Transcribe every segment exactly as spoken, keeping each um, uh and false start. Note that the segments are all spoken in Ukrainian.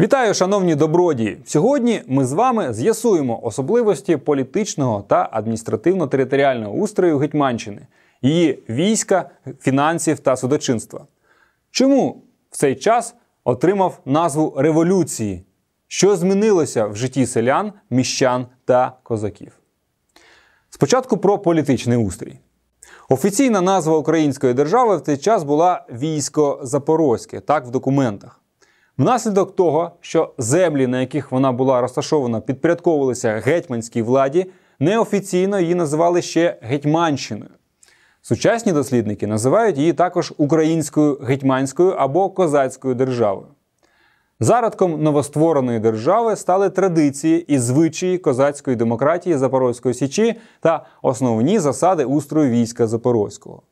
Вітаю, шановні добродії! Сьогодні ми з вами з'ясуємо особливості політичного та адміністративно-територіального устрою Гетьманщини, її війська, фінансів та судочинства. Чому в цей час отримав назву революції? Що змінилося в житті селян, міщан та козаків? Спочатку про політичний устрій. Офіційна назва української держави в цей час була «Військо Запорозьке», так в документах. Внаслідок того, що землі, на яких вона була розташована, підпорядковувалися гетьманській владі, неофіційно її називали ще Гетьманщиною. Сучасні дослідники називають її також українською гетьманською або козацькою державою. Зародком новоствореної держави стали традиції і звичаї козацької демократії Запорозької Січі та основні засади устрою війська Запорозького.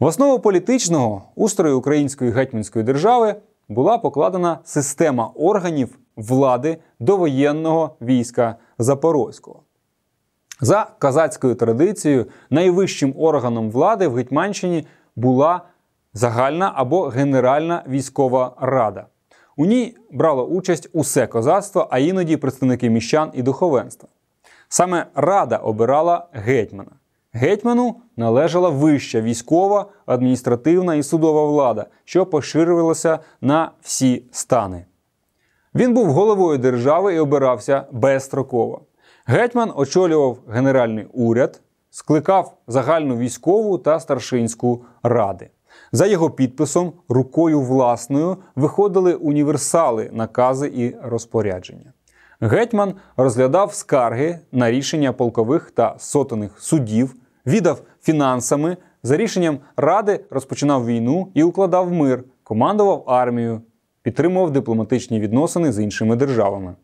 В основу політичного устрою української гетьманської держави була покладена система органів влади довоєнного війська Запорозького. За козацькою традицією, найвищим органом влади в Гетьманщині була загальна або генеральна військова рада. У ній брало участь усе козацтво, а іноді представники міщан і духовенства. Саме рада обирала гетьмана. Гетьману належала вища військова, адміністративна і судова влада, що поширювалася на всі стани. Він був головою держави і обирався безстроково. Гетьман очолював генеральний уряд, скликав загальну військову та старшинську ради. За його підписом, рукою власною, виходили універсали, накази і розпорядження. Гетьман розглядав скарги на рішення полкових та сотенних судів, відав фінансами, за рішенням ради розпочинав війну і укладав мир, командував армією, підтримував дипломатичні відносини з іншими державами.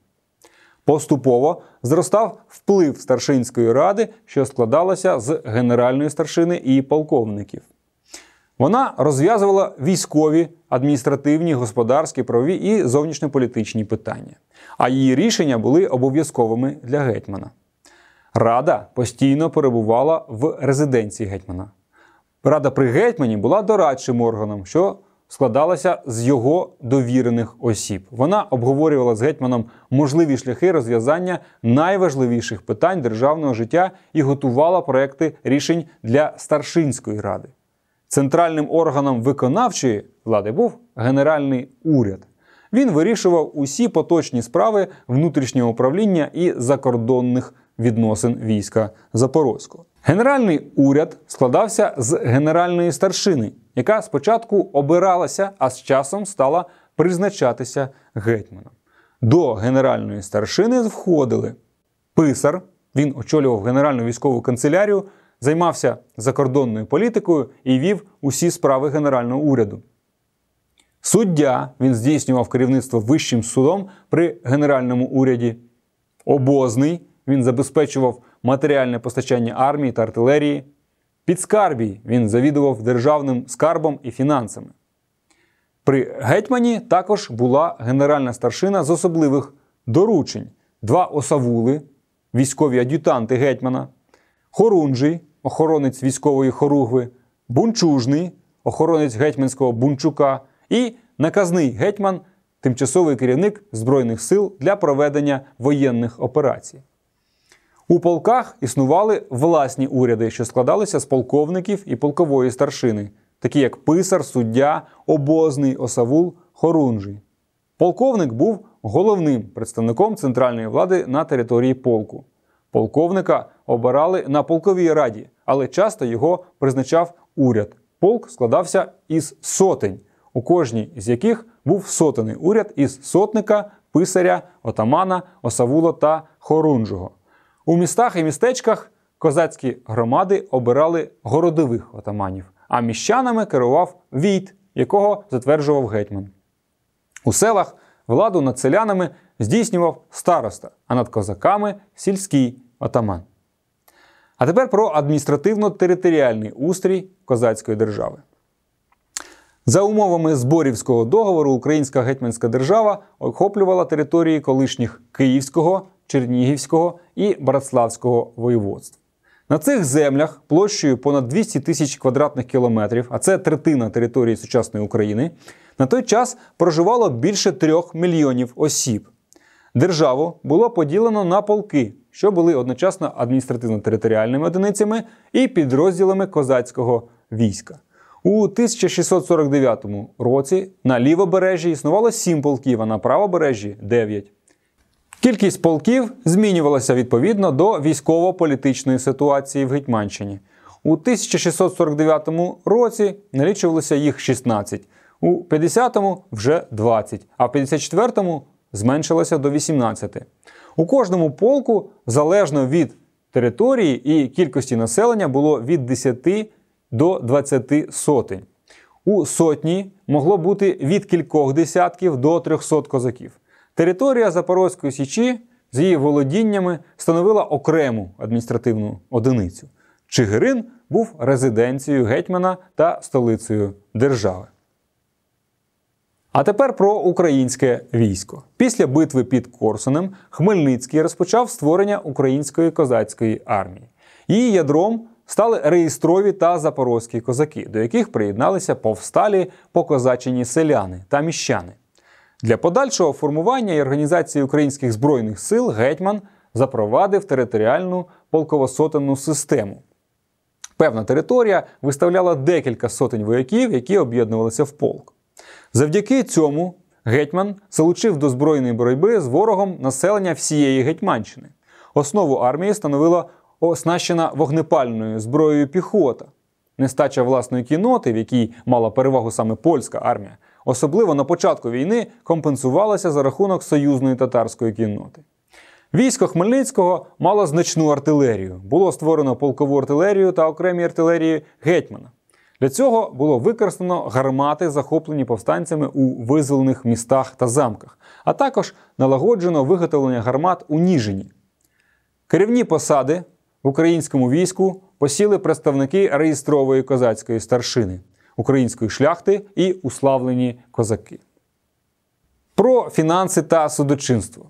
Поступово зростав вплив старшинської ради, що складалася з генеральної старшини і полковників. Вона розв'язувала військові, адміністративні, господарські, правові і зовнішньополітичні питання. А її рішення були обов'язковими для гетьмана. Рада постійно перебувала в резиденції гетьмана. Рада при гетьмані була дорадчим органом, що складалася з його довірених осіб. Вона обговорювала з гетьманом можливі шляхи розв'язання найважливіших питань державного життя і готувала проекти рішень для старшинської ради. Центральним органом виконавчої влади був генеральний уряд. Він вирішував усі поточні справи внутрішнього управління і закордонних відносин війська Запорозького. Генеральний уряд складався з генеральної старшини, яка спочатку обиралася, а з часом стала призначатися гетьманом. До генеральної старшини входили писар, він очолював генеральну військову канцелярію, займався закордонною політикою і вів усі справи генерального уряду. Суддя, він здійснював керівництво вищим судом при генеральному уряді. Обозний, він забезпечував матеріальне постачання армії та артилерії. Підскарбій, він завідував державним скарбом і фінансами. При гетьмані також була генеральна старшина з особливих доручень. Два осавули, військові ад'ютанти гетьмана, Хорунжий, охоронець військової хоругви, Бунчужний, охоронець гетьманського Бунчука і наказний гетьман, тимчасовий керівник Збройних сил для проведення воєнних операцій. У полках існували власні уряди, що складалися з полковників і полкової старшини, такі як писар, суддя, обозний, осавул, хорунжий. Полковник був головним представником центральної влади на території полку. Полковника обирали на полковій раді, але часто його призначав уряд. Полк складався із сотень, у кожній з яких був сотенний уряд із сотника, писаря, отамана, осавула та хорунжого. У містах і містечках козацькі громади обирали городових отаманів, а міщанами керував війт, якого затверджував гетьман. У селах владу над селянами здійснював староста, а над козаками – сільський отаман. А тепер про адміністративно-територіальний устрій козацької держави. За умовами Зборівського договору українська гетьманська держава охоплювала території колишніх Київського, Чернігівського і Брацлавського воєводств. На цих землях площею понад двісті тисяч квадратних кілометрів, а це третина території сучасної України, на той час проживало більше трьох мільйонів осіб. Державу було поділено на полки, що були одночасно адміністративно-територіальними одиницями і підрозділами козацького війська. У тисяча шістсот сорок дев'ятому році на лівобережжі існувало сім полків, а на правобережжі – дев'ять. Кількість полків змінювалася відповідно до військово-політичної ситуації в Гетьманщині. У тисяча шістсот сорок дев'ятому році налічувалося їх шістнадцять, у п'ятдесятому – вже двадцять, а в п'ятдесят четвертому – зменшилося до вісімнадцяти. У кожному полку, залежно від території і кількості населення, було від десяти до двадцяти сотень. У сотні могло бути від кількох десятків до трьохсот козаків. Територія Запорозької Січі з її володіннями становила окрему адміністративну одиницю. Чигирин був резиденцією гетьмана та столицею держави. А тепер про українське військо. Після битви під Корсунем Хмельницький розпочав створення української козацької армії. Її ядром стали реєстрові та запорозькі козаки, до яких приєдналися повсталі покозачені селяни та міщани. Для подальшого формування і організації українських збройних сил гетьман запровадив територіальну полково-сотенну систему. Певна територія виставляла декілька сотень вояків, які об'єднувалися в полк. Завдяки цьому гетьман залучив до збройної боротьби з ворогом населення всієї Гетьманщини. Основу армії становила оснащена вогнепальною зброєю піхота. Нестача власної кінноти, в якій мала перевагу саме польська армія, особливо на початку війни компенсувалася за рахунок союзної татарської кінноти. Військо Хмельницького мало значну артилерію. Було створено полкову артилерію та окремі артилерії гетьмана. Для цього було використано гармати, захоплені повстанцями у визволених містах та замках, а також налагоджено виготовлення гармат у Ніжині. Керівні посади в українському війську посіли представники реєстрової козацької старшини, української шляхти і уславлені козаки. Про фінанси та судочинство.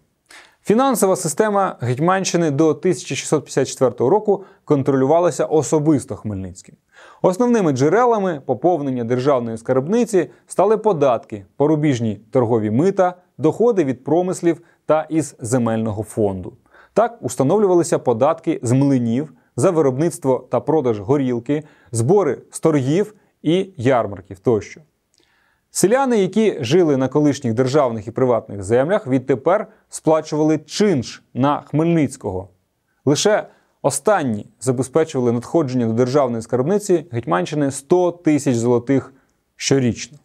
Фінансова система Гетьманщини до тисяча шістсот п'ятдесят четвертого року контролювалася особисто Хмельницьким. Основними джерелами поповнення державної скарбниці стали податки, порубіжні торгові мита, доходи від промислів та із земельного фонду. Так установлювалися податки з млинів за виробництво та продаж горілки, збори з торгів і ярмарків тощо. Селяни, які жили на колишніх державних і приватних землях, відтепер сплачували чинш на Хмельницького. Лише останні забезпечували надходження до державної скарбниці Гетьманщини сто тисяч золотих щорічно.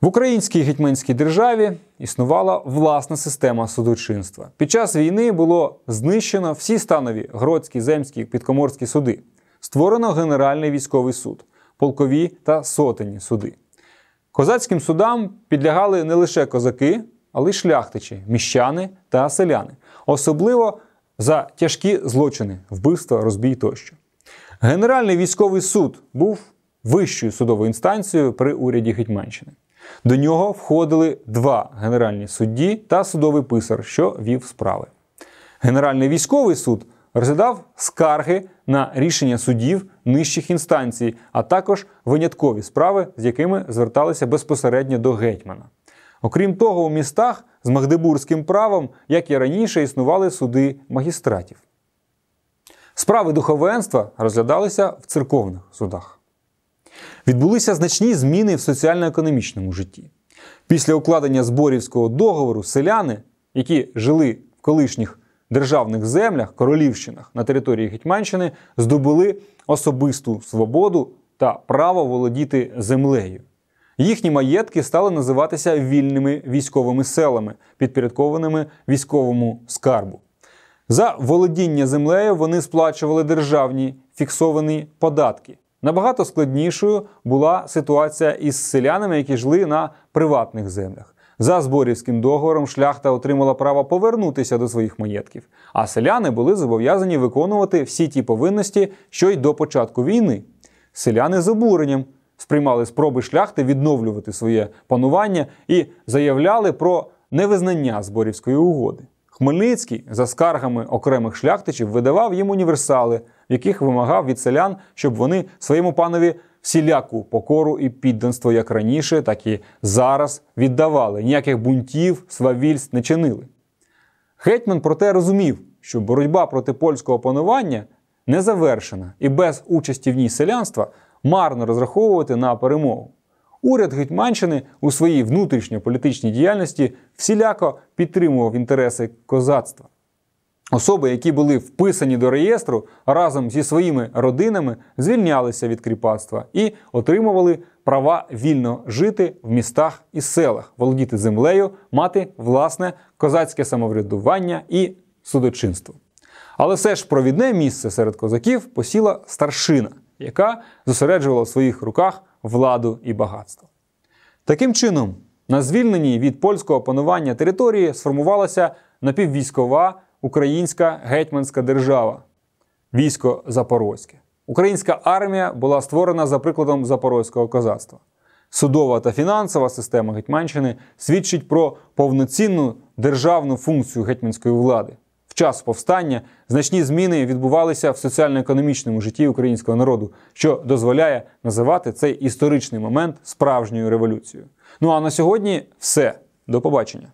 В українській гетьманській державі існувала власна система судочинства. Під час війни було знищено всі станові гродські, земські, підкоморські суди. Створено Генеральний військовий суд, полкові та сотенні суди. Козацьким судам підлягали не лише козаки, але й шляхтичі, міщани та селяни. Особливо за тяжкі злочини – вбивства, розбій тощо. Генеральний військовий суд був вищою судовою інстанцією при уряді Гетьманщини. До нього входили два генеральні судді та судовий писар, що вів справи. Генеральний військовий суд розглядав скарги на рішення судів нижчих інстанцій, а також виняткові справи, з якими зверталися безпосередньо до гетьмана. Окрім того, у містах з магдебурзьким правом, як і раніше, існували суди магістратів. Справи духовенства розглядалися в церковних судах. Відбулися значні зміни в соціально-економічному житті. Після укладення Зборівського договору селяни, які жили в колишніх державних землях, королівщинах на території Гетьманщини, здобули особисту свободу та право володіти землею. Їхні маєтки стали називатися вільними військовими селами, підпорядкованими військовому скарбу. За володіння землею вони сплачували державні фіксовані податки. Набагато складнішою була ситуація із селянами, які жили на приватних землях. За Зборівським договором шляхта отримала право повернутися до своїх маєтків, а селяни були зобов'язані виконувати всі ті повинності, що й до початку війни. Селяни з обуренням сприймали спроби шляхти відновлювати своє панування і заявляли про невизнання Зборівської угоди. Хмельницький, за скаргами окремих шляхтичів, видавав їм універсали, яких вимагав від селян, щоб вони своєму панові всіляку покору і підданство як раніше, так і зараз віддавали, ніяких бунтів, свавільств не чинили. Гетьман проте розумів, що боротьба проти польського панування не завершена і без участі в ній селянства марно розраховувати на перемогу. Уряд Гетьманщини у своїй внутрішньополітичній діяльності всіляко підтримував інтереси козацтва. Особи, які були вписані до реєстру, разом зі своїми родинами звільнялися від кріпацтва і отримували права вільно жити в містах і селах, володіти землею, мати власне козацьке самоврядування і судочинство. Але все ж провідне місце серед козаків посіла старшина, яка зосереджувала в своїх руках владу і багатство. Таким чином, на звільненій від польського панування території сформувалася напіввійськова українська гетьманська держава – Військо Запорозьке. Українська армія була створена за прикладом запорозького козацтва. Судова та фінансова система Гетьманщини свідчить про повноцінну державну функцію гетьманської влади. В час повстання значні зміни відбувалися в соціально-економічному житті українського народу, що дозволяє називати цей історичний момент справжньою революцією. Ну а на сьогодні все. До побачення.